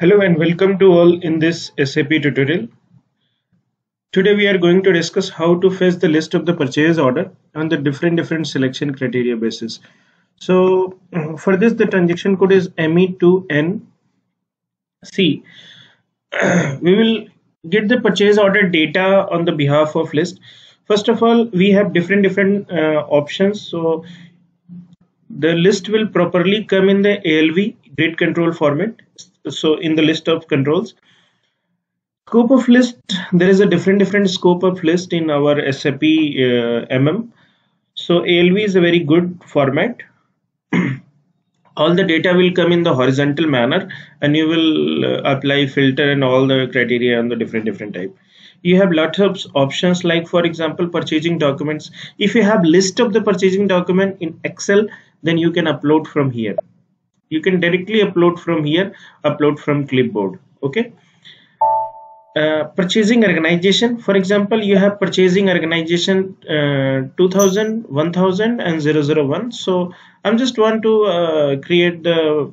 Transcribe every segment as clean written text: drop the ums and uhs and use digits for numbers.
Hello and welcome to all in this SAP tutorial. Today we are going to discuss how to fetch the list of the purchase order on the different selection criteria basis. So for this the transaction code is ME2NC. We will get the purchase order data on the behalf of list. First of all, we have different options. So the list will properly come in the ALV grid control format. So in the list of controls, scope of list, there is a different scope of list in our SAP MM. So ALV is a very good format. All the data will come in the horizontal manner, and you will apply filter and all the criteria on the different type. You have lots of options, like for example purchasing documents. If you have list of the purchasing document in Excel, then you can upload from here. You can directly upload from here, upload from clipboard. Okay. Purchasing organization, for example, you have purchasing organization 2000, 1000 and 001. So I'm just want to get the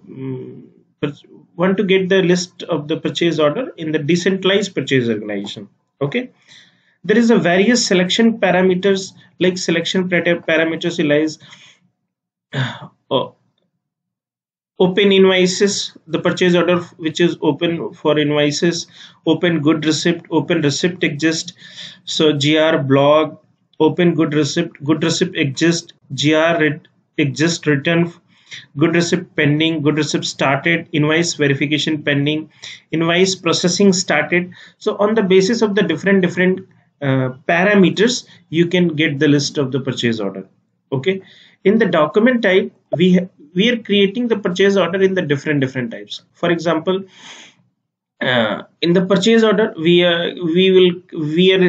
list of the purchase order in the decentralized purchase organization. Okay. There is a various selection parameters, like selection parameters relies. Open invoices, the purchase order which is open for invoices, open good receipt, open receipt exist. So GR blog, open good receipt exist, GR exist return, good receipt pending, good receipt started, invoice verification pending, invoice processing started. So on the basis of the different parameters, you can get the list of the purchase order. Okay. In the document type, we are creating the purchase order in the different types. For example, in the purchase order we are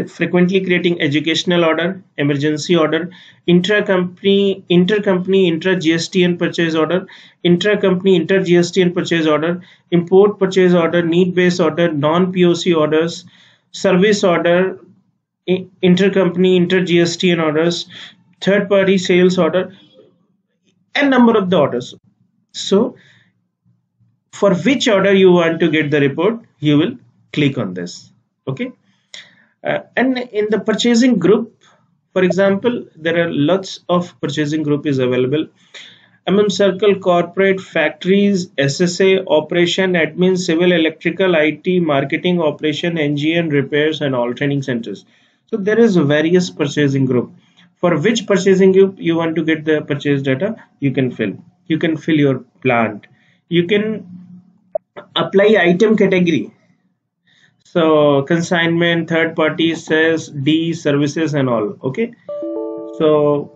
frequently creating educational order, emergency order, intra company intra GSTN purchase order, intra company intra GSTN purchase order, import purchase order, need based order, non POC orders, service order, inter company inter GSTN orders, third party sales order, and number of the orders. So for which order you want to get the report, you will click on this. Okay. And in the purchasing group, for example, there are lots of purchasing group is available. MM circle, corporate, factories, SSA, operation, admin, civil, electrical, IT, marketing, operation, NGN, repairs, and all training centers. So there is various purchasing group. For which purchasing group you want to get the purchase data, you can fill. You can fill your plant. You can apply item category. So consignment, third party, sales, D, services and all. Okay. So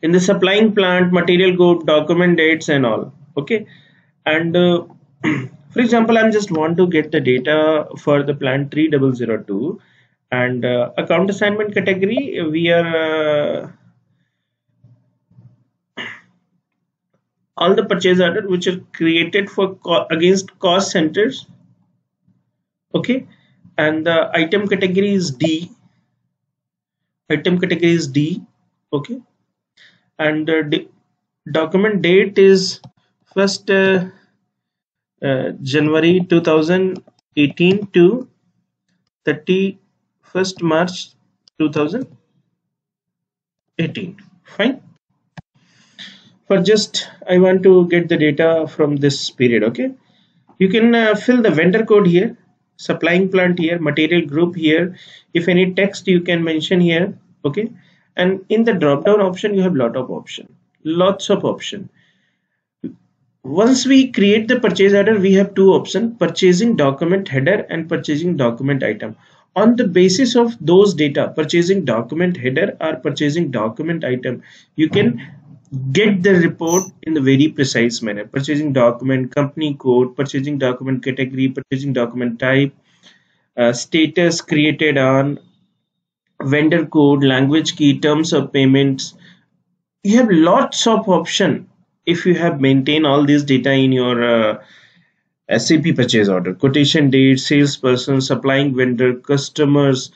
in the supplying plant, material group, document dates and all. Okay. And for example, I'm just want to get the data for the plant 3002. And account assignment category, we are all the purchase order which are created for against cost centers. Okay. And the item category is D. Item category is D. Okay. And the document date is 1st January 2018 to 31st March 2018. Fine. For just I want to get the data from this period. Okay. You can fill the vendor code here, supplying plant here, material group here. If any text you can mention here. Okay. And in the drop down option you have lots of option. Once we create the purchase order, we have two options: purchasing document header and purchasing document item. On the basis of those data, purchasing document header or purchasing document item, you can get the report in the very precise manner. Purchasing document, company code, purchasing document category, purchasing document type, status created on, vendor code, language key, terms of payments. You have lots of options if you have maintained all these data in your SAP purchase order. Quotation date, salesperson, supplying vendor, customers,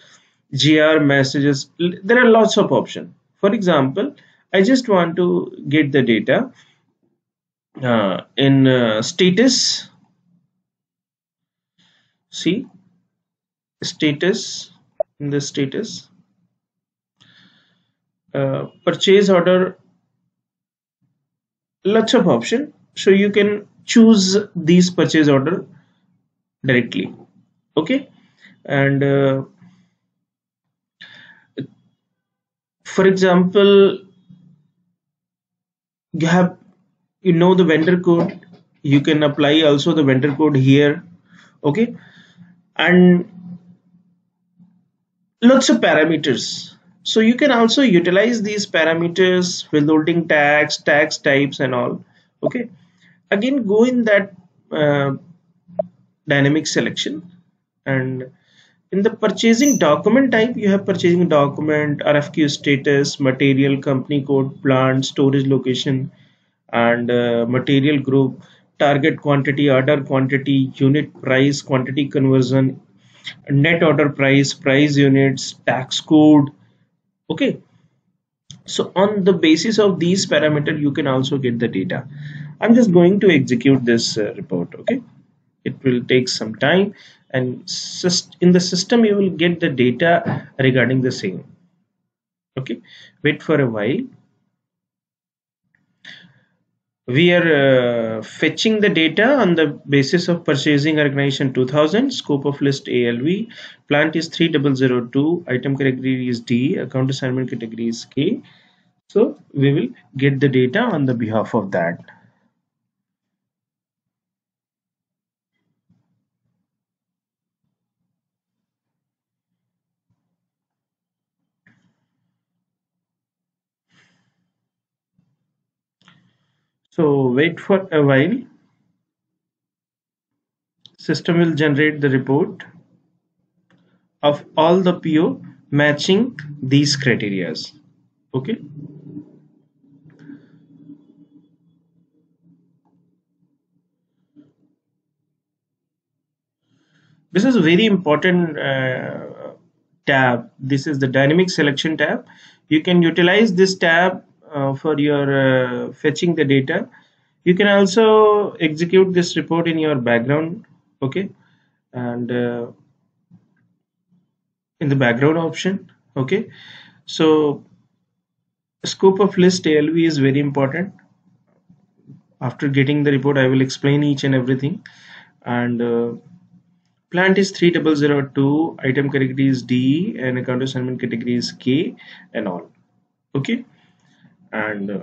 GR messages. There are lots of options. For example, I just want to get the data in status, see status, in the status purchase order lots of option, so you can choose these purchase order directly, okay. And for example, you have, you know, the vendor code, you can apply also the vendor code here, okay. And lots of parameters, so you can also utilize these parameters, withholding tax, tax types and all, okay. Again, go in that dynamic selection, and in the purchasing document type, you have purchasing document, RFQ status, material, company code, plant, storage location, and material group, target quantity, order quantity, unit price, quantity conversion, net order price, price units, tax code, okay. So on the basis of these parameters, you can also get the data. I'm just going to execute this report, okay. It will take some time, and in the system you will get the data regarding the same, okay. Wait for a while. We are fetching the data on the basis of purchasing organization 2000, scope of list ALV, plant is 3002, item category is D, account assignment category is K. So we will get the data on the behalf of that. So wait for a while. System will generate the report of all the PO matching these criteria. Okay. This is a very important tab. This is the dynamic selection tab. You can utilize this tab for your fetching the data. You can also execute this report in your background, okay, and in the background option, okay. So scope of list ALV is very important. After getting the report, I will explain each and everything. And plant is 3002, item category is D, and account assignment category is K and all, okay. And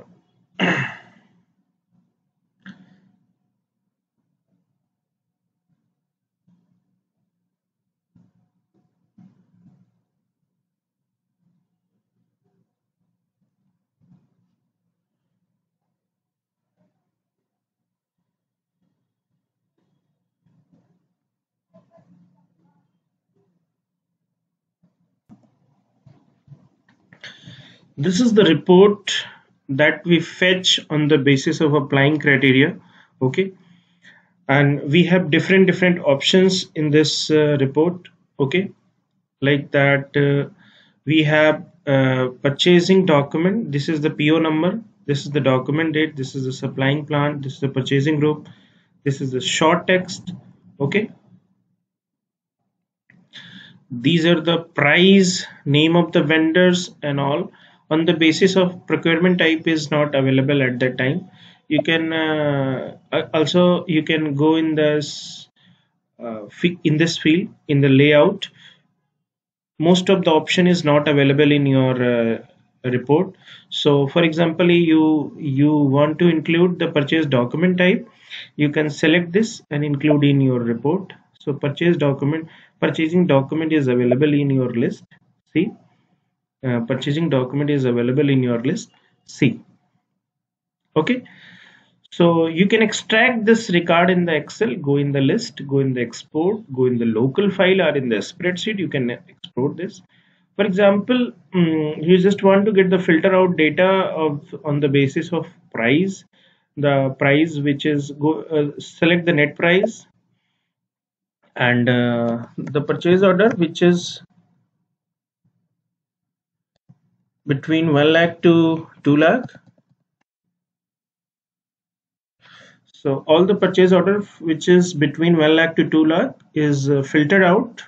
this is the report that we fetch on the basis of applying criteria, okay. And we have different options in this report, okay. Like that we have purchasing document, this is the PO number, this is the document date, this is the supplying plant, this is the purchasing group, this is the short text, okay. These are the price, name of the vendors and all. On the basis of procurement type is not available at that time, you can also you can go in this field, in the layout. Most of the option is not available in your report. So for example, you want to include the purchase document type, you can select this and include in your report. So purchase document, purchasing document is available in your list, see. Purchasing document is available in your list C, okay. So you can extract this record in the Excel, go in the list, go in the export, go in the local file or in the spreadsheet, you can export this. For example, you just want to get the filter out data of on the basis of price, the price which is go select the net price, and the purchase order which is between 1 lakh to 2 lakh, So all the purchase order which is between 1 lakh to 2 lakh is filtered out.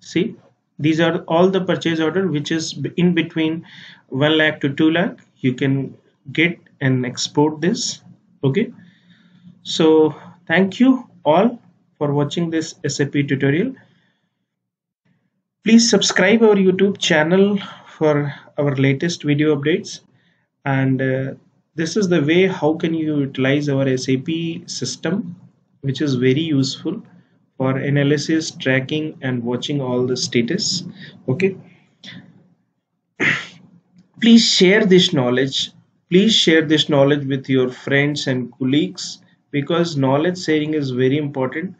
See, these are all the purchase order which is in between 1 lakh to 2 lakh. You can get and export this. Okay. So thank you all for watching this SAP tutorial. Please subscribe our YouTube channel for our latest video updates. And this is the way how can you utilize our SAP system, which is very useful for analysis, tracking, and watching all the status. Okay. Please share this knowledge. Please share this knowledge with your friends and colleagues, because knowledge sharing is very important,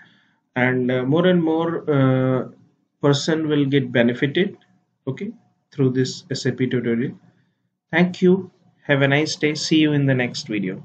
and more person will get benefited, okay, through this SAP tutorial. Thank you. Have a nice day. See you in the next video.